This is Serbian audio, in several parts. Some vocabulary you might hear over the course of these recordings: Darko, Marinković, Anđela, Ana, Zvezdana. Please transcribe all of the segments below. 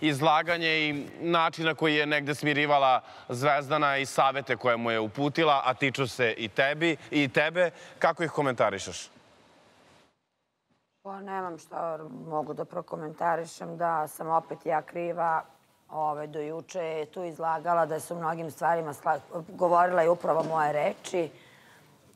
izlaganje I načina koji je negde smirivala Zvezdana I savete koje mu je uputila, a tiču se I tebe. Kako ih komentarišaš? Pa nemam šta mogu da prokomentarišem, da sam opet ja kriva. Do juče je tu izlagala da su mnogim stvarima govorila I upravo moje reči.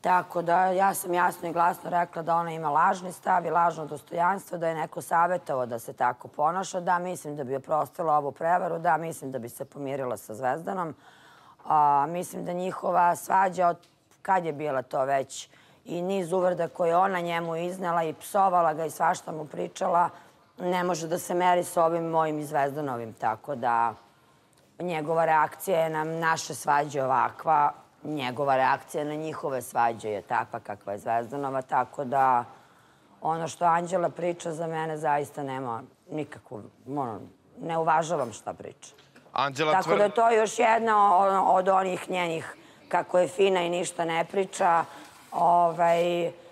Tako da ja sam jasno I glasno rekla da ona ima lažni stav I lažno dostojanstvo, da je neko savjetovao da se tako ponaša, da mislim da bi oprostila ovu prevaru, da mislim da bi se pomirila sa Zvezdanom. Mislim da njihova svađa od kad je bila to već I niz uvreda koje ona njemu iznela I psovala ga I svašta mu pričala, ne može da se meri sa ovim mojim I Zvezdanovim. Tako da njegova reakcija je na naše svađe ovakva, njegova reakcija na njihove svađe je takva kakva je Zvezdanova, tako da ono što Anđela priča za mene zaista nema nikakvu, ne uvažavam šta priča. Tako da to je još jedna od onih njenih, kako je fina I ništa ne priča,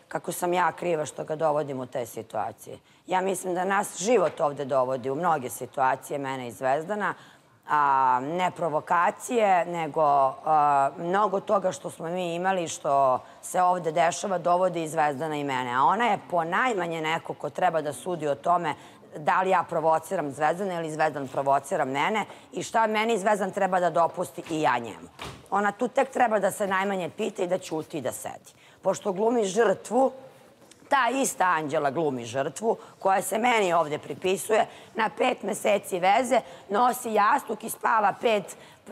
kako sam ja kriva što ga dovodim u te situacije. Ja mislim da nas život ovde dovodi u mnoge situacije, mene I Zvezdana, ne provokacije, nego mnogo toga što smo mi imali, što se ovde dešava, dovodi I Zvezdana I mene. A ona je ponajmanje neko ko treba da sudi o tome da li ja provociram Zvezdana ili Zvezdan provocira mene I šta meni Zvezdan treba da dopusti I ja njemu. Ona tu tek treba da se najmanje pita I da ćuti I da sedi. Pošto glumi žrtvu, ta ista Anđela glumi žrtvu, koja se meni ovde pripisuje, na 5 meseci veze, nosi jastuk I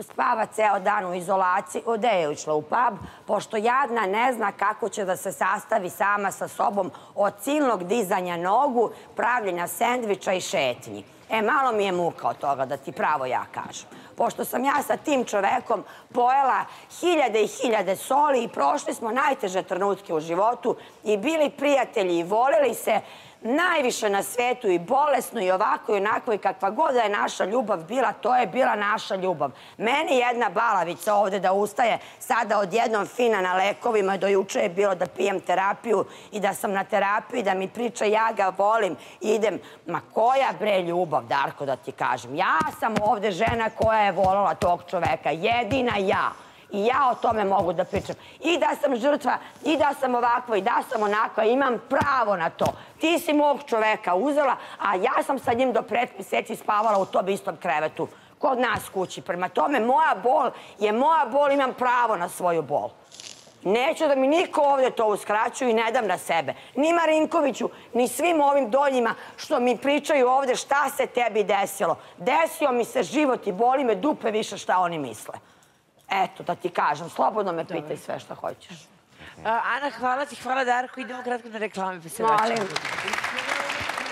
spava ceo dan u izolaciji, ode je išla u pub, pošto jadna ne zna kako će da se sastavi sama sa sobom od silnog dizanja nogu, pravljenja sendviča I šetnji. Malo mi je muka od toga, da ti pravo ja kažem. Pošto sam ja sa tim čovekom pojela 1000 i 1000 soli I prošli smo najteže trenutke u životu I bili prijatelji I voleli se najviše na svetu I bolesno I ovako I onako I kakva god da je naša ljubav bila, to je bila naša ljubav. Meni jedna balavica ovde da ustaje sada odjednom fina na lekovima, do juče je bilo da pijem terapiju I da sam na terapiji, da mi priča ja ga volim, idem. Ma koja bre ljubav, Darko, da ti kažem. Ja sam ovde žena koja je voljela tog čoveka, jedina ja. I ja o tome mogu da pričam. I da sam žrtva, I da sam ovakva, I da sam onakva, imam pravo na to. Ti si mog čoveka uzela, a ja sam sa njim do 5 meseci spavala u tom istom krevetu. Kod nas kući. Prema tome, moja bol je moja bol, imam pravo na svoju bol. Neću da mi niko ovde to uskraćuje I ne dam na sebe. Ni Marinkoviću, ni svim ovim donjima što mi pričaju ovde šta se tebi desilo. Desio mi se život I boli me dupe više šta oni misle. Eto, da ti kažem, slobodno me pitaj sve što hoćeš. Ana, hvala ti, hvala Darko. Idemo kratko na reklame, pa se vraćamo.